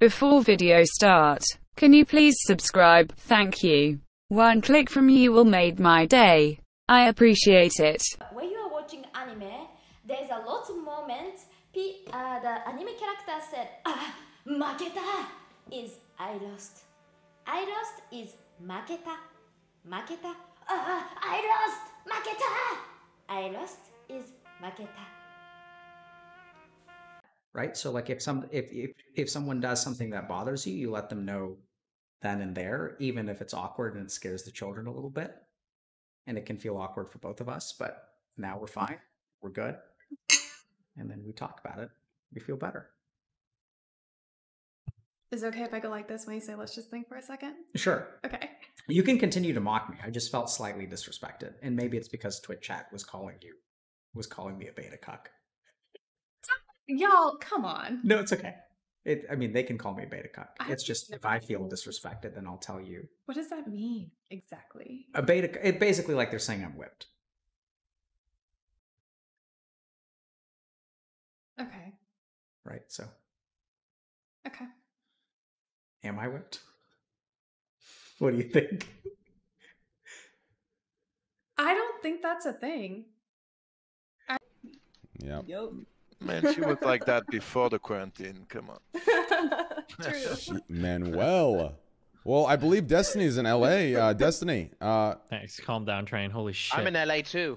Before video start, can you please subscribe? Thank you. One click from you will make my day. I appreciate it. When you are watching anime, there's a lot of moments the anime character said, Maketa is I lost. I lost is Maketa. Maketa. I lost. Maketa. I lost is Maketa. Right? So like if someone does something that bothers you, you let them know then and there, even if it's awkward and it scares the children a little bit. And it can feel awkward for both of us, but now we're fine. We're good. And then we talk about it. We feel better. Is it okay if I go like this when you say, let's just think for a second? Sure. Okay. You can continue to mock me. I just felt slightly disrespected. And maybe it's because Twitch chat was calling me a beta cuck. Y'all, come on. No, it's okay. I mean, they can call me a beta cuck. It's just if I feel disrespected, then I'll tell you. What does that mean exactly? A beta, it basically like they're saying I'm whipped. Okay. Right, so. Okay. Am I whipped? What do you think? I don't think that's a thing. Yeah. Yep. Man, she looked like that before the quarantine. Come on. True. Manuel. Well, I believe Destiny's in LA. Destiny. Thanks. Calm down, Train. Holy shit. I'm in LA too.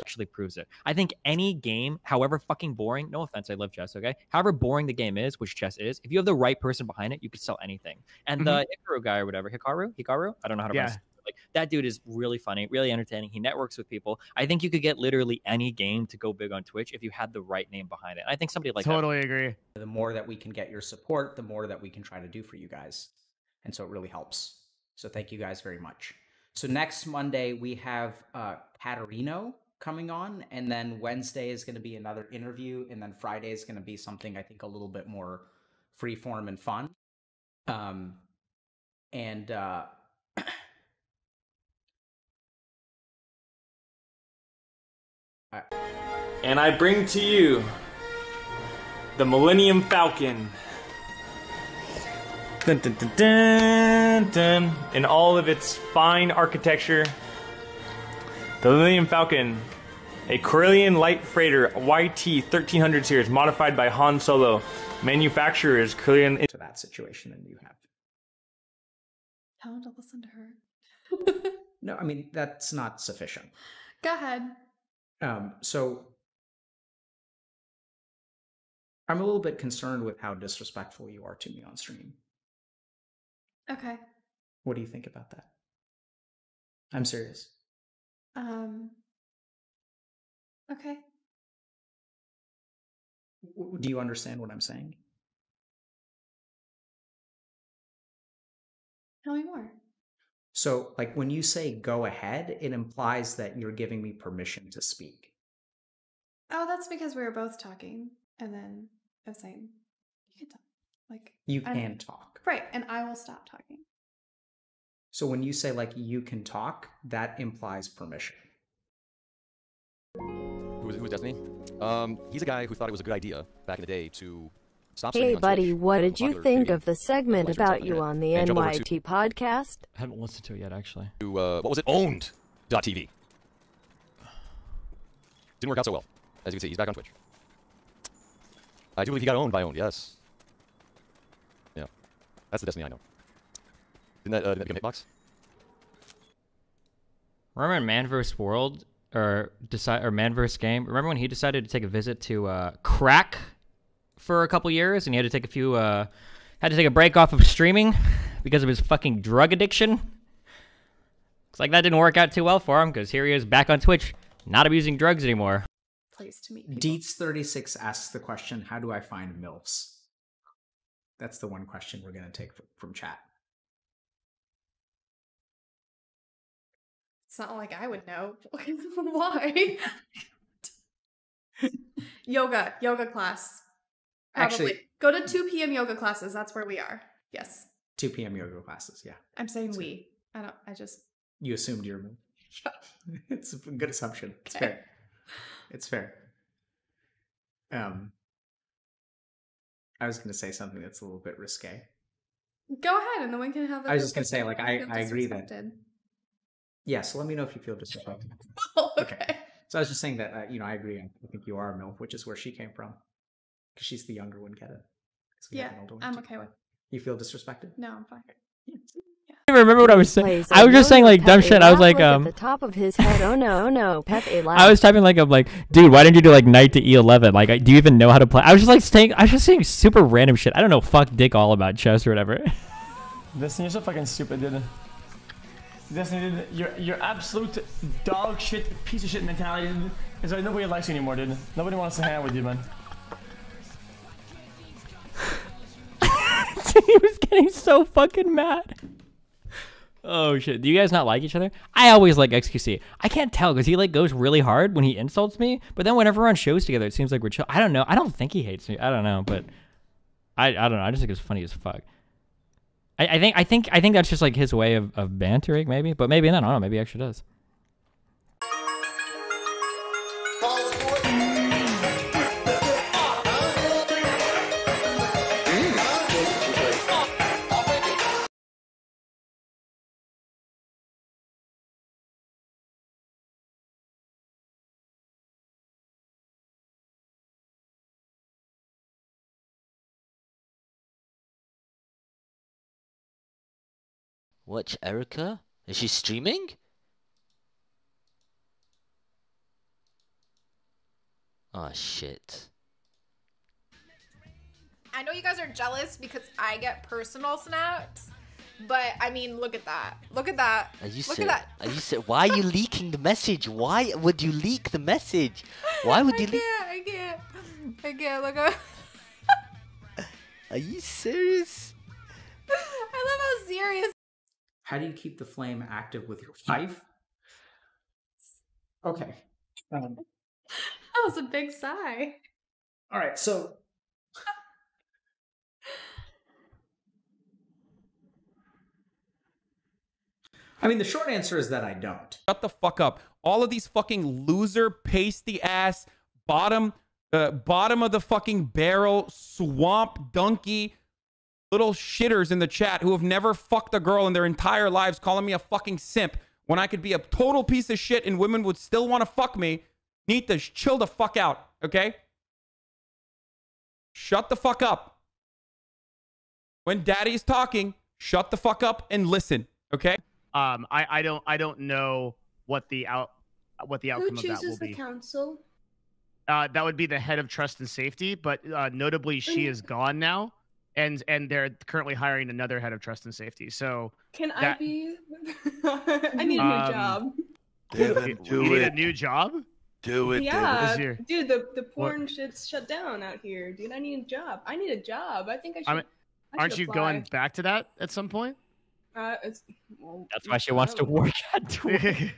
Actually proves it. I think any game, however fucking boring, no offense, I love chess, okay? However boring the game is, which chess is, if you have the right person behind it, you could sell anything. And the Hikaru guy or whatever, Hikaru? I don't know how to pronounce it. Like, that dude is really funny, really entertaining. He networks with people. I think you could get literally any game to go big on Twitch if you had the right name behind it. I think somebody like that. Totally agree. The more that we can get your support, the more that we can try to do for you guys. And so it really helps. So thank you guys very much. So next Monday, we have Caterino coming on. And then Wednesday is going to be another interview. And then Friday is going to be something I think a little bit more freeform and fun. And I bring to you the Millennium Falcon dun, dun, dun, dun, dun. In all of its fine architecture. The Millennium Falcon, a Corellian light freighter YT-1300 series modified by Han Solo. Manufacturer is Corellian. To that situation and you have. Tell him to listen to her. No, I mean, that's not sufficient. Go ahead. So I'm a little bit concerned with how disrespectful you are to me on stream. Okay. What do you think about that? I'm serious. Okay. Do you understand what I'm saying? Tell me more. So, like, when you say go ahead, it implies that you're giving me permission to speak. Oh, that's because we were both talking, and then I was saying, you can talk. Like, you can talk. Right, and I will stop talking. So when you say, like, you can talk, that implies permission. Who's Destiny? He's a guy who thought it was a good idea back in the day to... Hey buddy, what did you think of the segment about you on the NYT podcast? I haven't listened to it yet, actually. To, what was it? Owned.tv. Didn't work out so well. As you can see, he's back on Twitch. I do believe he got owned by Owned, yes. Yeah. That's the Destiny I know. Didn't that become Hitbox? Remember Man vs. World, or Man vs. Game? Remember when he decided to take a visit to, crack? For a couple years, and he had to take a break off of streaming because of his fucking drug addiction. Looks like that didn't work out too well for him, because here he is back on Twitch, not abusing drugs anymore. Place to meet. Deets36 asks the question, how do I find MILFs? That's the one question we're going to take from chat. It's not like I would know. Why? Yoga class. Probably. Actually, go to 2 p.m. yoga classes. That's where we are. Yes. 2 p.m. yoga classes. Yeah. I'm saying so, we. I don't. I just. You assumed your move. It's a good assumption. Okay. It's fair. It's fair. I was going to say something that's a little bit risque. Go ahead, and then we can have. I was just going to say, like, I agree that. Yeah, so let me know if you feel disrespected. Okay. So I was just saying that, you know, I agree. I think you are a MILF, which is where she came from, because she's the younger one. Get it? Yeah, I'm okay with. You feel disrespected? No, I'm fine. Yeah. I remember what I was saying. I was just saying like dumb shit. I was like, at the top of his head. Oh no, oh no. I was typing like, I'm like, dude, why didn't you do like knight to e11? Like, do you even know how to play? I was just like saying, I was just saying super random shit. I don't know, fuck dick all about chess or whatever. Destiny's so fucking stupid, dude. Destiny, dude, your absolute dog shit, piece of shit mentality is like nobody likes you anymore, dude. Nobody wants to hang out with you, man. He was getting so fucking mad. Oh shit, do you guys not like each other? I always like XQC. I can't tell because he like goes really hard when he insults me, but then whenever we're on shows together, it seems like we're chill. I don't know. I don't think he hates me. I don't know, but I don't know. I just think it's funny as fuck. I think that's just like his way of bantering maybe, but maybe not. I don't know, maybe he actually does. What's Erica? Is she streaming? Oh shit. I know you guys are jealous because I get personal snaps, but I mean, look at that. Look at that. Why are you leaking the message? Why would you leak the message? Why would you leak? I can't. Look up. Are you serious? I love how serious. How do you keep the flame active with your wife? Okay. That was a big sigh. All right, so. I mean, the short answer is that I don't. Shut the fuck up. All of these fucking loser, pasty ass, bottom of the fucking barrel, swamp donkey, little shitters in the chat who have never fucked a girl in their entire lives calling me a fucking simp when I could be a total piece of shit and women would still want to fuck me need to chill the fuck out, okay? Shut the fuck up. When daddy's talking, shut the fuck up and listen, okay? I don't know what the outcome of that will be. Who chooses the council? That would be the head of trust and safety, but notably she is gone now. And they're currently hiring another head of trust and safety. So can I be? I need a new job. Devin, you need a new job? Do it. Yeah, Devin. Dude, the porn shit's shut down out here, dude. I need a job. I think I should. Aren't you going back to that at some point? Well, that's why she wants to work at Twitch.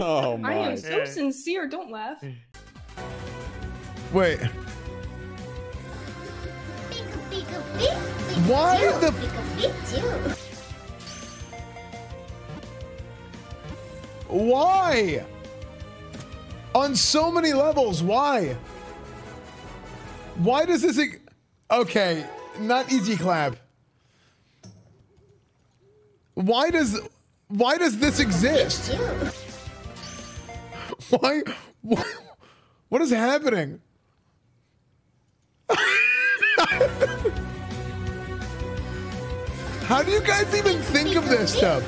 Oh my! I am so sincere. Don't laugh. Wait. Why the Why? On so many levels, why? Why does this Okay, not easy clap. Why does this exist? Why what is happening? How do you guys even think of this stuff?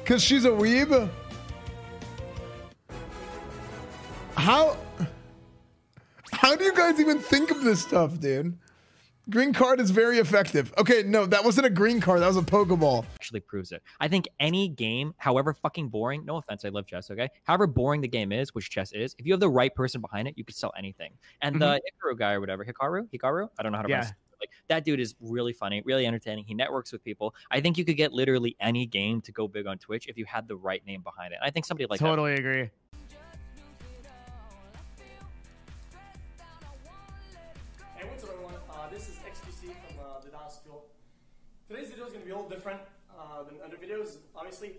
Because she's a weeb? How do you guys even think of this stuff, dude? Green card is very effective. Okay, no, that wasn't a green card. That was a Pokeball. Actually proves it. I think any game, however fucking boring, no offense, I love chess, okay? However boring the game is, which chess is, if you have the right person behind it, you could sell anything. And the Hikaru guy or whatever, Hikaru? I don't know how to pronounce it. Like, that dude is really funny, really entertaining. He networks with people. I think you could get literally any game to go big on Twitch if you had the right name behind it. And I think somebody like that. Totally agree. Today's video is going to be a little different than other videos, obviously.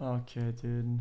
Okay, dude.